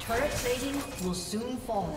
Turret plating will soon fall.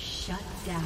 Shut down.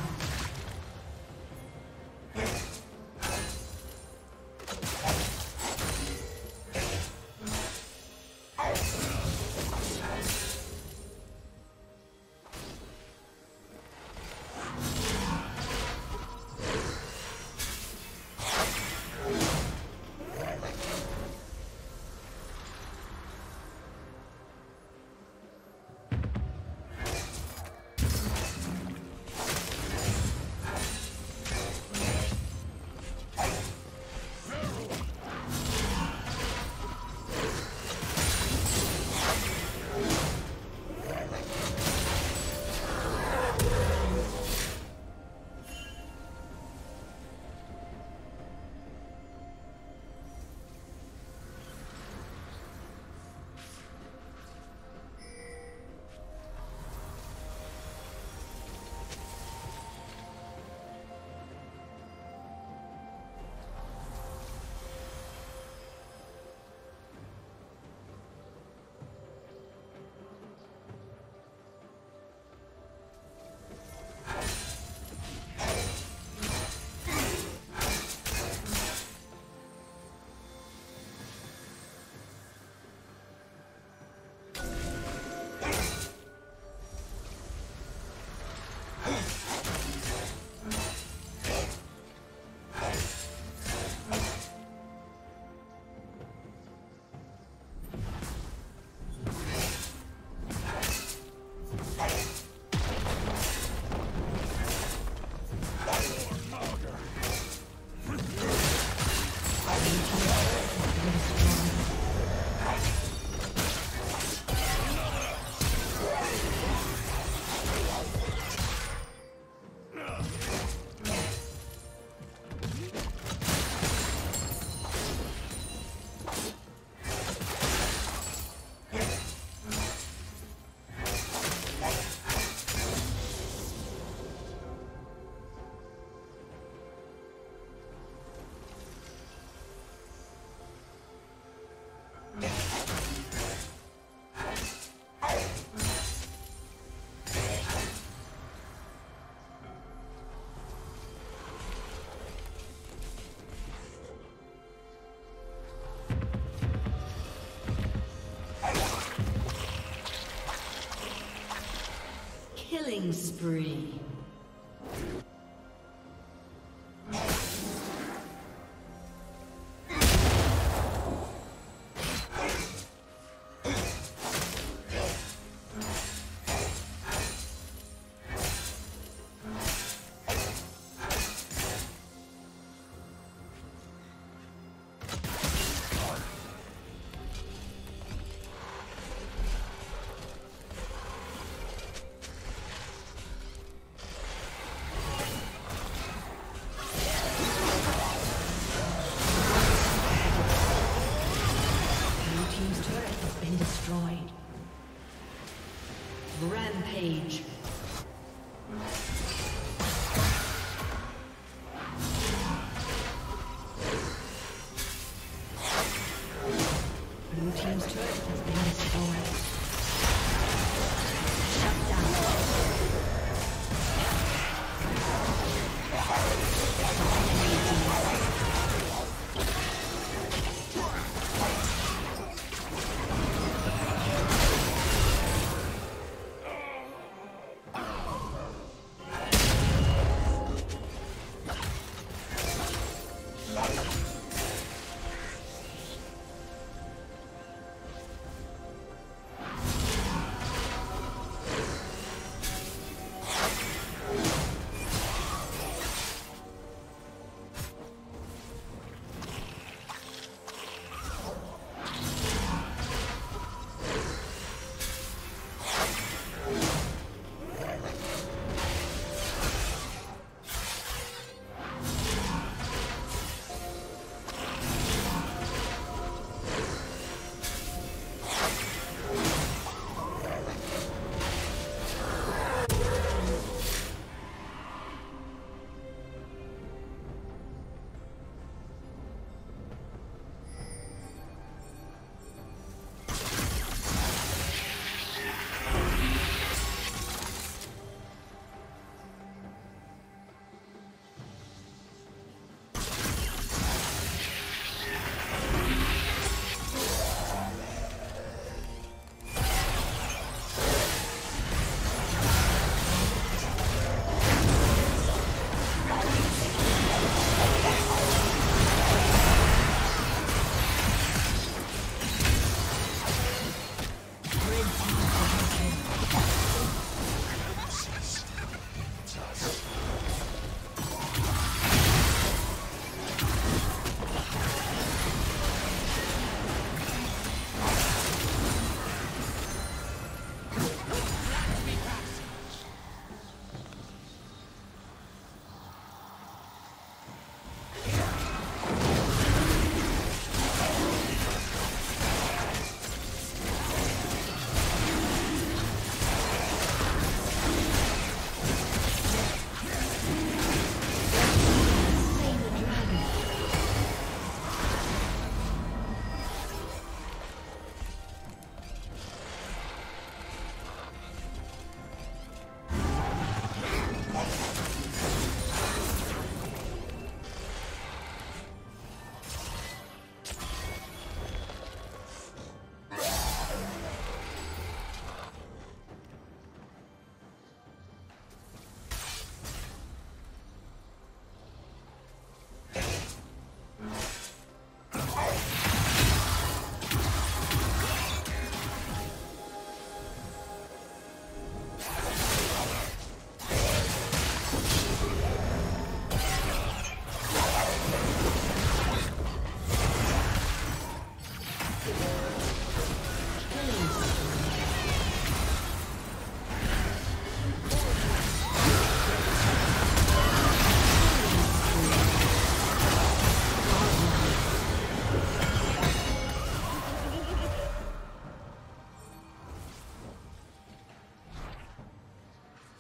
Killing spree. page.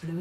Blue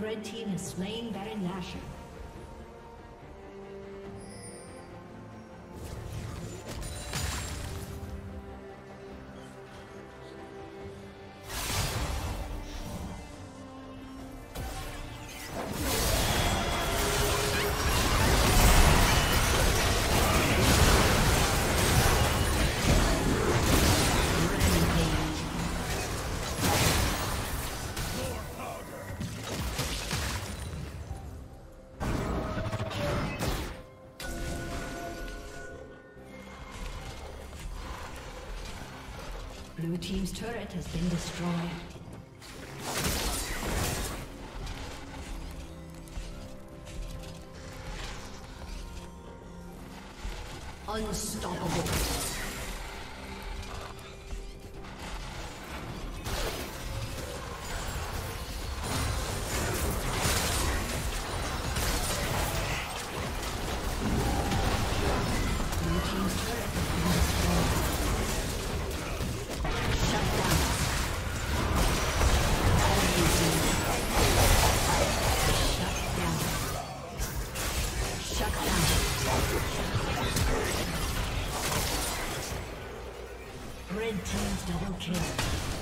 Red team has slain Baron Nashor. Lord Blue team's turret has been destroyed. Unstoppable. Red team's double kill.